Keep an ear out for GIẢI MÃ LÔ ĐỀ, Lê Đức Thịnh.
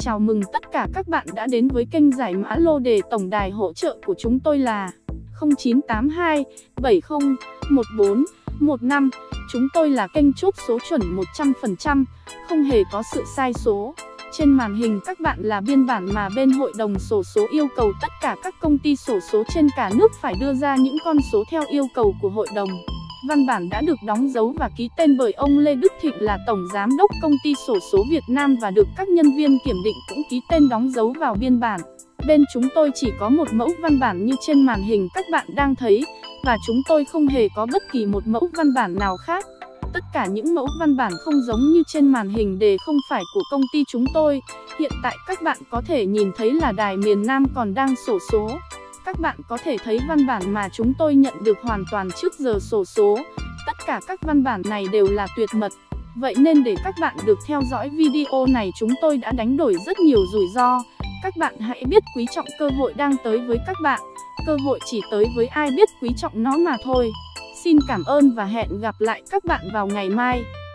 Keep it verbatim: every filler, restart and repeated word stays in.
chào mừng tất cả các bạn đã đến với kênh giải mã lô đề tổng đài hỗ trợ của chúng tôi là không chín tám hai bảy không một bốn một năm. Chúng tôi là kênh chốt số chuẩn một trăm phần trăm, không hề có sự sai số. Trên màn hình các bạn là biên bản mà bên hội đồng xổ số yêu cầu tất cả các công ty xổ số trên cả nước phải đưa ra những con số theo yêu cầu của hội đồng. Văn bản đã được đóng dấu và ký tên bởi ông Lê Đức Thịnh là Tổng Giám đốc Công ty Xổ số Việt Nam và được các nhân viên kiểm định cũng ký tên đóng dấu vào biên bản. Bên chúng tôi chỉ có một mẫu văn bản như trên màn hình các bạn đang thấy, và chúng tôi không hề có bất kỳ một mẫu văn bản nào khác. Tất cả những mẫu văn bản không giống như trên màn hình đề không phải của công ty chúng tôi. Hiện tại các bạn có thể nhìn thấy là đài miền Nam còn đang xổ số. Các bạn có thể thấy văn bản mà chúng tôi nhận được hoàn toàn trước giờ xổ số. Tất cả các văn bản này đều là tuyệt mật. Vậy nên để các bạn được theo dõi video này chúng tôi đã đánh đổi rất nhiều rủi ro. Các bạn hãy biết quý trọng cơ hội đang tới với các bạn. Cơ hội chỉ tới với ai biết quý trọng nó mà thôi. Xin cảm ơn và hẹn gặp lại các bạn vào ngày mai.